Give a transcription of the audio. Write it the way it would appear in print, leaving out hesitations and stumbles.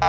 You